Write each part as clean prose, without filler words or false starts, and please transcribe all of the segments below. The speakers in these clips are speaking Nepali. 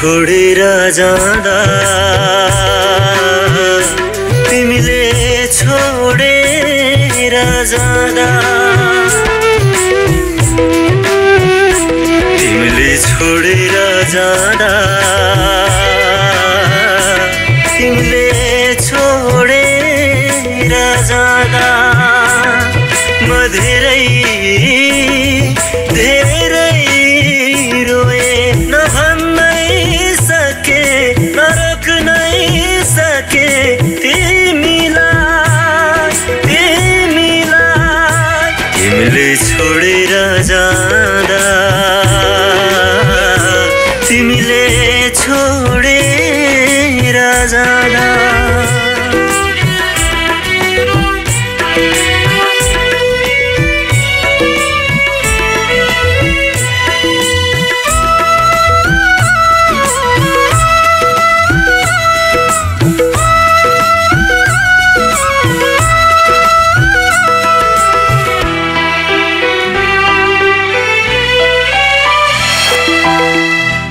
छोडेरा जाँदा तिमीले छोडेरा जाँदा तिमीले छोडेरा जाँदा तिमीले छोडेरा जाँदा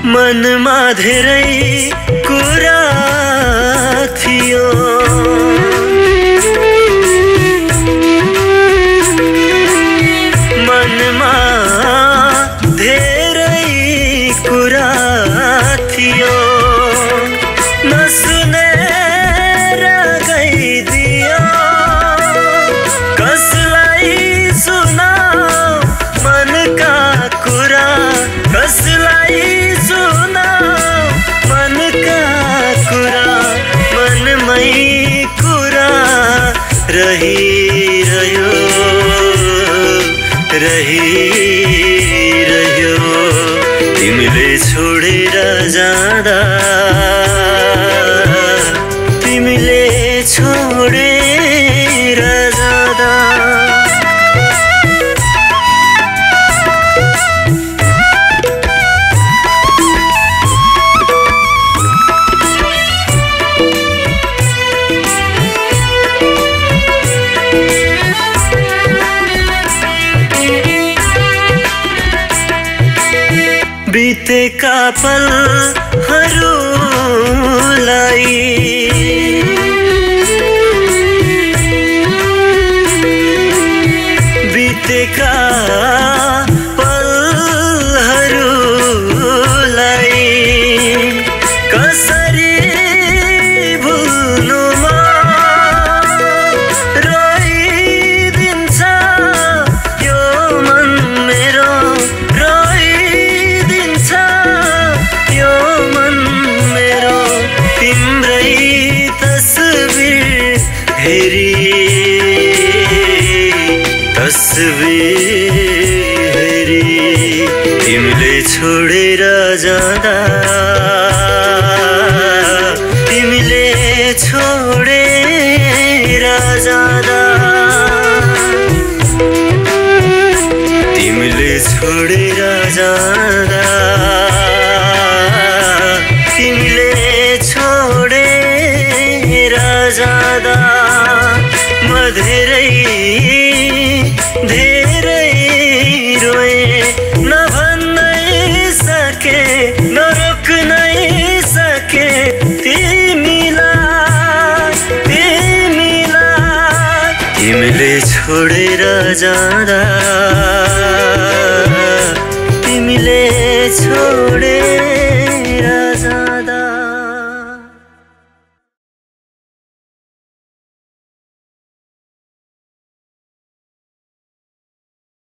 मनमा धेरै कुरा थियो मनमा धेरै कुरा थियो नसुनेर गइदियो कसलाई सुनाऊ मनका कुरा कसलाई रही रह्यो तिमीले छोडेर जाँदा तिमीले छोडेर जाँदा बीतेका पलहरूलाई कसरी भुल्नु म रोइदिन्छ यो मन मेरो तस्वीर हेरी तिमीले छोडेर जाँदा तिमीले छोडेर जाँदा तिमीले छोडेर जाँदा तिमीले छोडेर जाँदा धेरै रोए न भन्नै सके न रोक्नै सके तिमीले छोडेर जाँदा।